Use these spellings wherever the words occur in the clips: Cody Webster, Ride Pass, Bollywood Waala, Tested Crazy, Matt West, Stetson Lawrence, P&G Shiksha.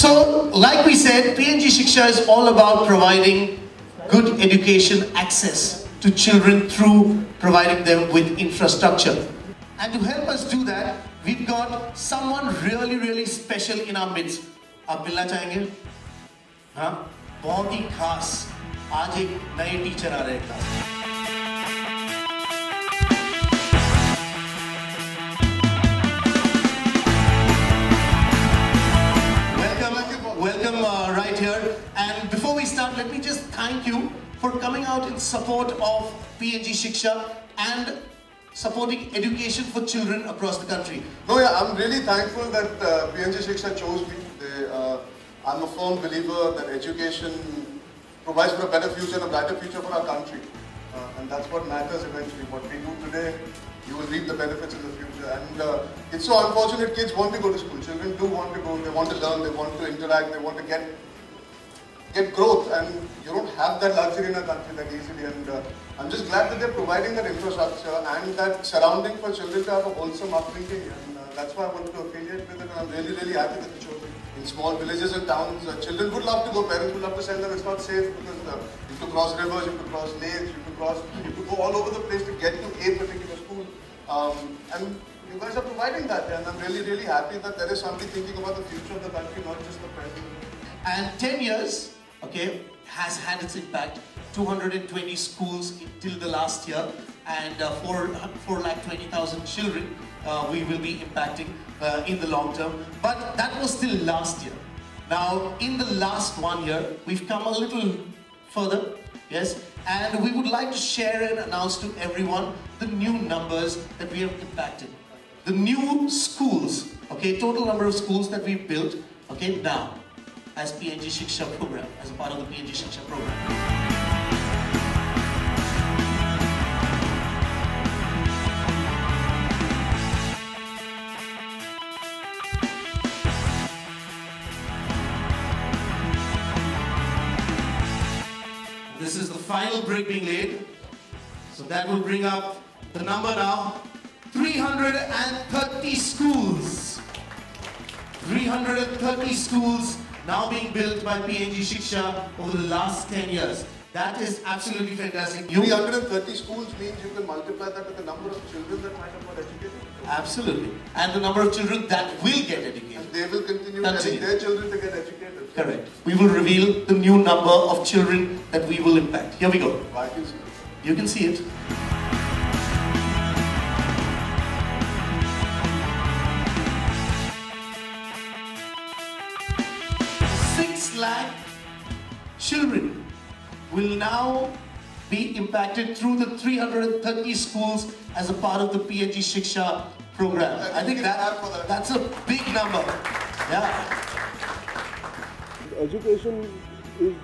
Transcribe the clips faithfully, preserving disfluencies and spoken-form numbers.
So, like we said, P and G Shiksha is all about providing good education access to children through providing them with infrastructure. And to help us do that, we've got someone really, really special in our midst. आप मिलना चाहेंगे? हाँ, बहुत ही खास. आज एक नए teacher आ रहे हैं क्लास में. Welcome, welcome uh, right here. And before we start, let me just thank you for coming out in support of P and G Shiksha and supporting education for children across the country. No, yeah, I'm really thankful that uh, P and G Shiksha chose me. They, uh, I'm a firm believer that education provides for a better future and a brighter future for our country. Uh, and that's what matters eventually. What we do today, you will reap the benefits in the future. And uh, it's so unfortunate, kids want to go to school. Children do want to go, they want to learn, they want to interact, they want to get, get growth. And you don't have that luxury in our country that easily. And uh, I'm just glad that they're providing that infrastructure and that surrounding for children to have a wholesome upbringing. And uh, that's why I wanted to affiliate with it. And I'm really, really happy that the children in small villages and towns, uh, children would love to go, parents would love to send them. It's not safe because uh, you have to cross rivers, you have to cross lakes, you have to cross, you have to go all over the place to get to a particular school. Um, and you guys are providing that, and I'm really, really happy that there is somebody thinking about the future of the country, not just the present. And ten years, okay, has had its impact. two hundred twenty schools till the last year, and uh, four lakh twenty thousand children uh, we will be impacting uh, in the long term. But that was still last year. Now, in the last one year, we've come a little further, yes, and we would like to share and announce to everyone the new numbers that we have impacted. The new schools, okay, total number of schools that we've built, okay, now, as P and G Shiksha program, as a part of the P and G Shiksha program. This is the final brick being laid. So that will bring up the number now. three hundred thirty schools. three hundred thirty schools now being built by P and G Shiksha over the last ten years. That is absolutely fantastic. You three hundred thirty schools means you can multiply that with the number of children that might have got educated. Absolutely. And the number of children that will get educated. And they will continue telling their children to get educated. Correct. We will reveal the new number of children that we will impact. Here we go. I can see it. You can see it. Six lakh children will now be impacted through the three hundred thirty schools as a part of the P and G Shiksha program. I think that, that's a big number. Yeah. Education is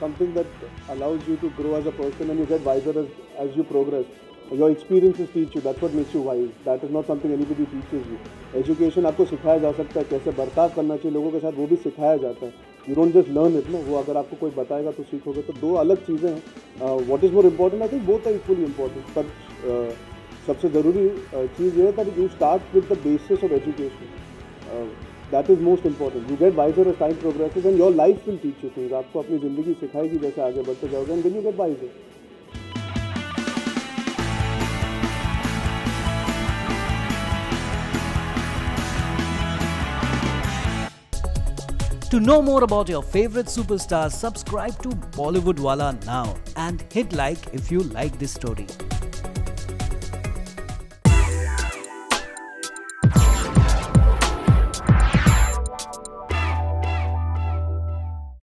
something that allows you to grow as a person, and you get wiser as, as you progress. Your experiences teach you, that's what makes you wise. That is not something anybody teaches you. Education आपको सिखाया जा सकता है कैसे बर्ताव करना चाहिए लोगों के साथ, वो भी सिखाया जाता है. You don't just learn it, no? वो अगर आपको कोई बताएगा तो सीखोगे. तो दो अलग चीज़ें हैं. What is more important? I think both are equally important. But uh, सबसे ज़रूरी चीज़ ये है that you start with the basis of education. Uh, that is most important. You get wiser as time progresses, and your life will teach you things. आपको अपनी ज़िंदगी सिखाएगी जैसे आगे बढ़ते जाओगे, and then you get wiser. To know more about your favorite superstars, subscribe to Bollywood Waala now and hit like if you like this story.